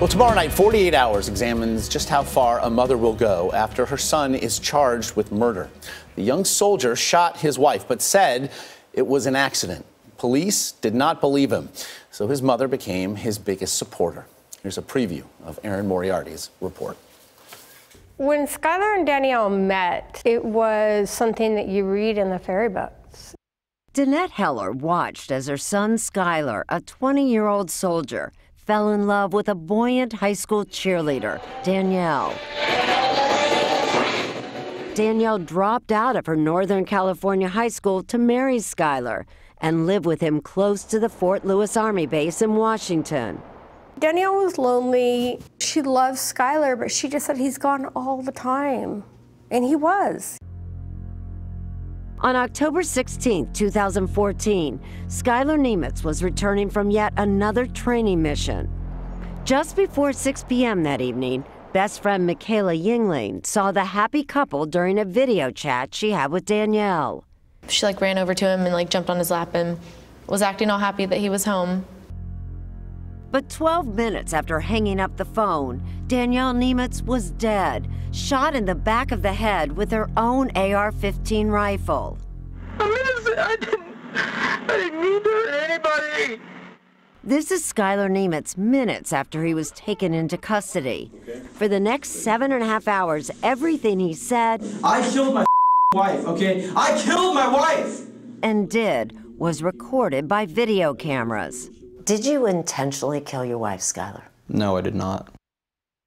Well, tomorrow night, 48 Hours examines just how far a mother will go after her son is charged with murder. The young soldier shot his wife, but said it was an accident. Police did not believe him, so his mother became his biggest supporter. Here's a preview of Erin Moriarty's report. When Skyler and Danielle met, it was something that you read in the fairy books. Danette Heller watched as her son Skyler, a 20-year-old soldier, fell in love with a buoyant high school cheerleader, Danielle. Danielle dropped out of her Northern California high school to marry Skyler and live with him close to the Fort Lewis Army base in Washington. Danielle was lonely. She loved Skyler, but she just said he's gone all the time, and he was. On October 16, 2014, Skyler Nemitz was returning from yet another training mission. Just before 6 p.m. that evening, best friend Michaela Yingling saw the happy couple during a video chat she had with Danielle. She ran over to him and jumped on his lap and was acting all happy that he was home. But 12 minutes after hanging up the phone, Danielle Nemitz was dead, shot in the back of the head with her own AR-15 rifle. I'm innocent. I didn't mean to hurt anybody. This is Skyler Nemitz minutes after he was taken into custody. Okay. For the next 7.5 hours, everything he said, I killed my wife, okay? I killed my wife! And did, was recorded by video cameras. Did you intentionally kill your wife, Skyler? No, I did not.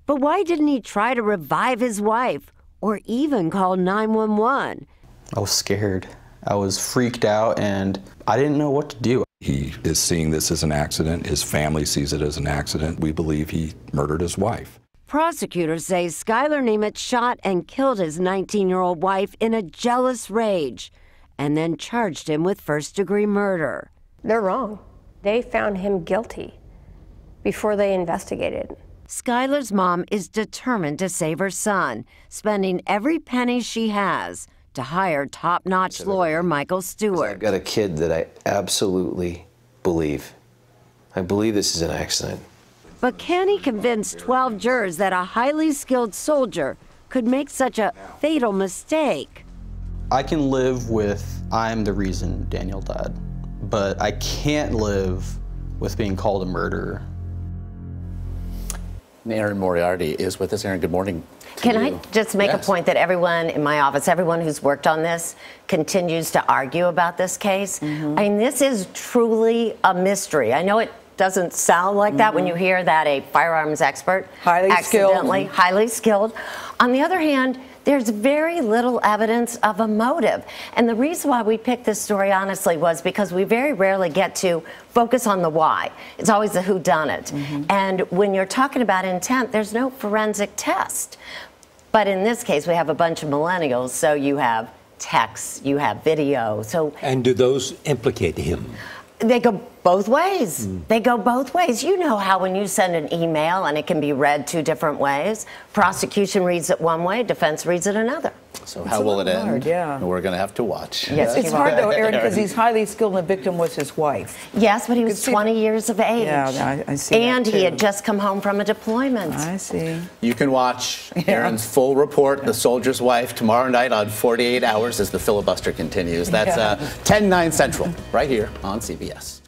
But why didn't he try to revive his wife or even call 911? I was scared. I was freaked out, and I didn't know what to do. He is seeing this as an accident. His family sees it as an accident. We believe he murdered his wife. Prosecutors say Skyler Nemitz shot and killed his 19-year-old wife in a jealous rage and then charged him with first-degree murder. They're wrong. They found him guilty before they investigated. Skyler's mom is determined to save her son, spending every penny she has to hire top-notch lawyer Michael Stewart. I've got a kid that I absolutely believe. I believe this is an accident. But can he convince 12 jurors that a highly skilled soldier could make such a fatal mistake? I can live with I'm the reason Danielle died. But I can't live with being called a murderer. Erin Moriarty is with us. Erin, good morning. Can I just make a point that everyone in my office, everyone who's worked on this, continues to argue about this case? Mm-hmm. I mean, this is truly a mystery. I know it doesn't sound like that when you hear that a firearms expert highly skilled. On the other hand, there's very little evidence of a motive. And the reason why we picked this story, honestly, was because we very rarely get to focus on the why. It's always the whodunit. And when you're talking about intent, there's no forensic test. But in this case, we have a bunch of millennials, so you have texts, you have video. So, and do those implicate him? They go both ways. They go both ways. You know how when you send an email and it can be read two different ways? Prosecution reads it one way, defense reads it another. So how will it end? Hard, yeah. We're going to have to watch. Yes, it's hard though, Erin, because he's highly skilled and the victim was his wife. Yes, but he was 20 years of age. Yeah, I see. And he had just come home from a deployment. I see. You can watch Erin's full report, The Soldier's Wife, tomorrow night on 48 Hours as the filibuster continues. That's 10/9 Central, right here on CBS.